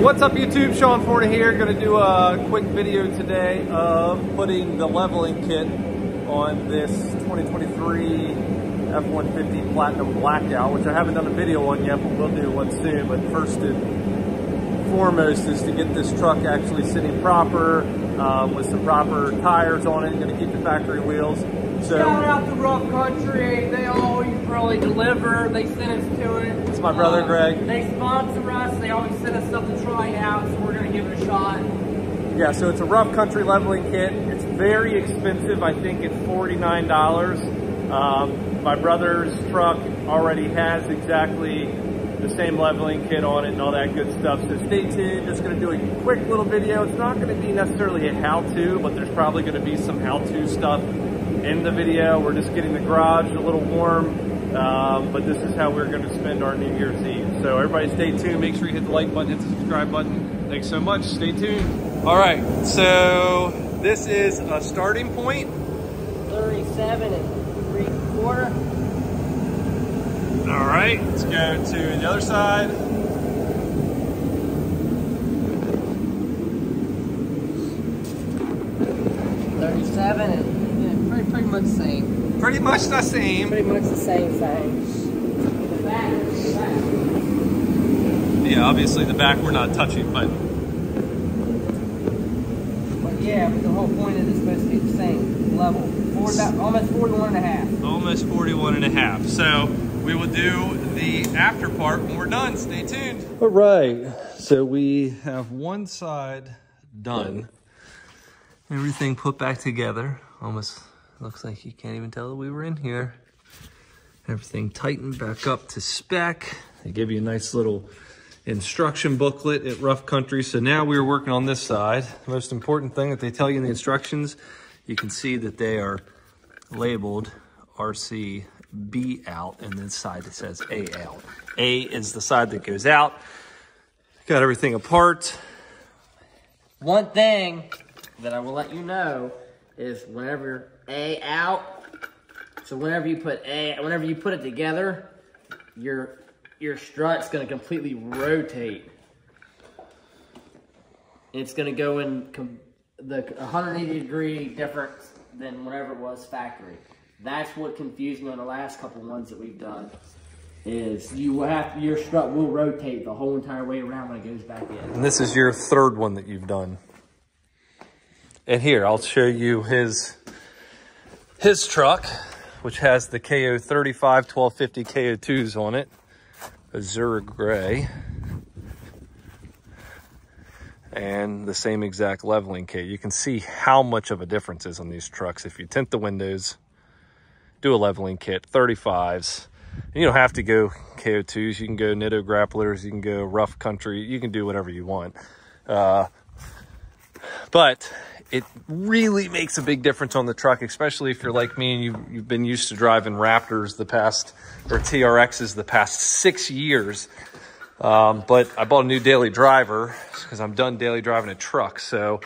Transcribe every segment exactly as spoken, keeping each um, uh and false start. What's up YouTube, Sean Forney here. Gonna do a quick video today of putting the leveling kit on this twenty twenty-three F one fifty Platinum Blackout, which I haven't done a video on yet, but we'll do one soon. But first and foremost is to get this truck actually sitting proper, um, with some proper tires on it. Gonna keep the factory wheels. So, shout out to Rough Country. They always really deliver. They send us to it. It's my brother, uh, Greg. They sponsor us. They always send us stuff to try out, so we're going to give it a shot. Yeah, so it's a Rough Country leveling kit. It's very expensive. I think it's forty-nine dollars. Um, my brother's truck already has exactly the same leveling kit on it and all that good stuff. So stay tuned. Just going to do a quick little video. It's not going to be necessarily a how-to, but there's probably going to be some how-to stuff in the video. We're just getting the garage a little warm, um, but this is how we're going to spend our New Year's Eve. So everybody stay tuned. Make sure you hit the like button, hit the subscribe button. Thanks so much. Stay tuned. All right, so this is a starting point. thirty-seven and three quarter. All right, let's go to the other side. thirty-seven and Pretty, pretty much the same. Pretty much the same. Pretty much the same thing. The back, the back. Yeah, obviously the back we're not touching, but... But yeah, but the whole point is it's supposed to be the same level. Four, about, almost forty-one and a half. Almost forty-one and a half. So we will do the after part when we're done. Stay tuned. All right. So we have one side done. Everything put back together. Almost... Looks like you can't even tell that we were in here. Everything tightened back up to spec. They give you a nice little instruction booklet at Rough Country. So now we're working on this side. The most important thing that they tell you in the instructions, you can see that they are labeled R C B out, and this side it says A out. A is the side that goes out. Got everything apart. One thing that I will let you know is whenever A out, so whenever you put A, whenever you put it together, your your strut's gonna completely rotate. It's gonna go in com the one hundred eighty degree difference than whatever it was factory. That's what confused me on the last couple ones that we've done. Is you will have your strut will rotate the whole entire way around when it goes back in. And this is your third one that you've done. And here I'll show you his. His truck, which has the K O thirty-five twelve fifty K O twos on it, Azure gray, and the same exact leveling kit. You can see how much of a difference is on these trucks. If you tint the windows, do a leveling kit, thirty-fives, and you don't have to go K O twos. You can go Nitto Grapplers. You can go Rough Country. You can do whatever you want. Uh, but... It really makes a big difference on the truck, especially if you're like me and you've, you've been used to driving Raptors the past, or T R Xs the past six years. Um, but I bought a new daily driver because I'm done daily driving a truck. So,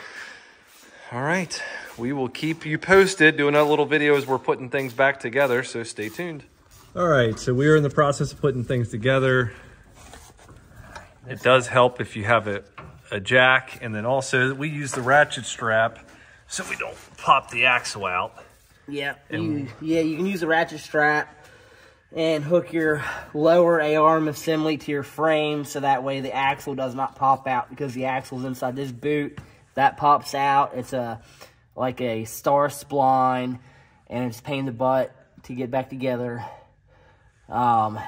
all right, we will keep you posted, doing another little video as we're putting things back together. So stay tuned. All right, so we are in the process of putting things together. It does help if you have it. A jack, and then also we use the ratchet strap so we don't pop the axle out. Yeah, you, yeah, you can use a ratchet strap and hook your lower A-arm assembly to your frame so that way the axle does not pop out, because the axle's inside this boot. That pops out. It's a like a star spline, and it's a pain in the butt to get back together. Um,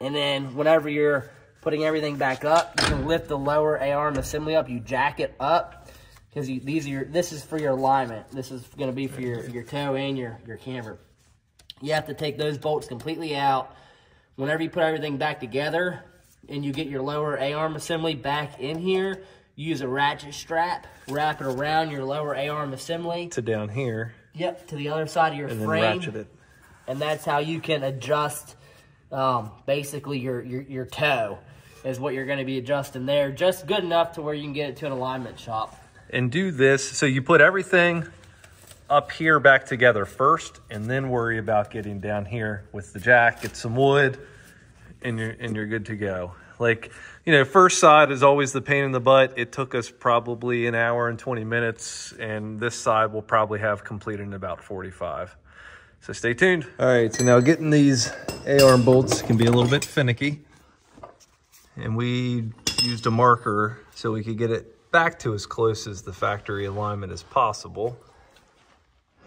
and then whenever you're putting everything back up, you can lift the lower A-arm assembly up. You jack it up because these are your, this is for your alignment. This is going to be for your your toe and your your camber. You have to take those bolts completely out. Whenever you put everything back together and you get your lower A-arm assembly back in here, use a ratchet strap, wrap it around your lower A-arm assembly to down here. Yep, to the other side of your and frame. Then ratchet it. And that's how you can adjust um, basically your your your toe. Is what you're going to be adjusting there. Just good enough to where you can get it to an alignment shop. And do this. So you put everything up here back together first, and then worry about getting down here with the jack, get some wood, and you're, and you're good to go. Like, you know, first side is always the pain in the butt. It took us probably an hour and twenty minutes, and this side will probably have completed in about forty-five. So stay tuned. All right, so now getting these A-arm bolts can be a little bit finicky. And we used a marker so we could get it back to as close as the factory alignment as possible.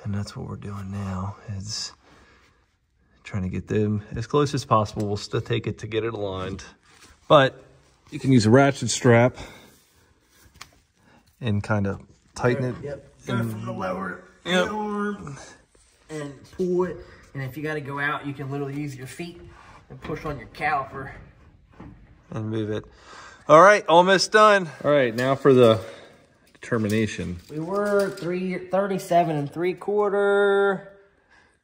And that's what we're doing now, is trying to get them as close as possible. We'll still take it to get it aligned. But you can use a ratchet strap and kind of tighten it. Yep, go from the lower arm and pull it. And if you got to go out, you can literally use your feet and push on your caliper and move it. All right, almost done. All right, now for the determination. We were thirty-seven and three quarter.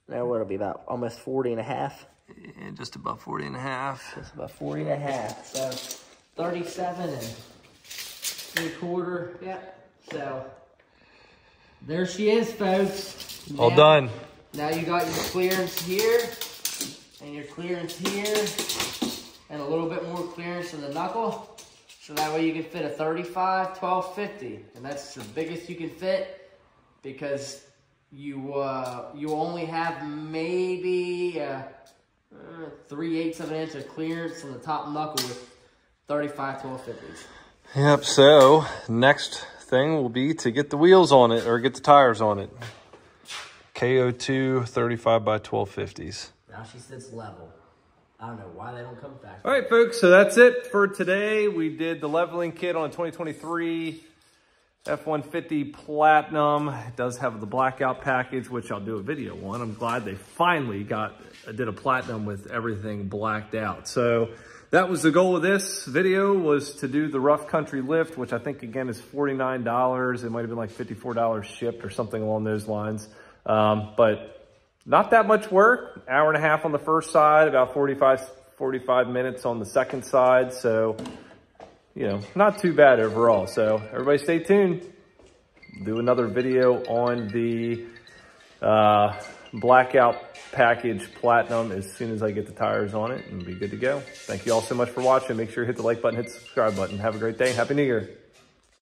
Now what it'll be about almost forty and a half. Yeah, just above forty and a half. Just about forty and a half. So thirty-seven and three quarter. Yep. So there she is, folks. All now, done. Now you got your clearance here and your clearance here, and a little bit more clearance in the knuckle. So that way you can fit a thirty-five twelve fifty. And that's the biggest you can fit, because you uh, you only have maybe uh, uh, three eighths of an inch of clearance on the top knuckle with thirty-five twelve fifties. Yep, so next thing will be to get the wheels on it, or get the tires on it. K O two thirty-five by twelve fifties. Now she sits level. I don't know why they don't come back. All right, folks, so that's it for today. We did the leveling kit on a twenty twenty-three F one fifty Platinum. It does have the blackout package, which I'll do a video on. I'm glad they finally got did a Platinum with everything blacked out. So that was the goal of this video, was to do the Rough Country lift, which I think, again, is forty-nine dollars. It might have been like fifty-four dollars shipped or something along those lines. Um, but... Not that much work, hour and a half on the first side, about forty-five minutes on the second side. So, you know, not too bad overall. So everybody stay tuned. Do another video on the uh, blackout package Platinum as soon as I get the tires on it, and be good to go. Thank you all so much for watching. Make sure you hit the like button, hit the subscribe button. Have a great day. Happy New Year.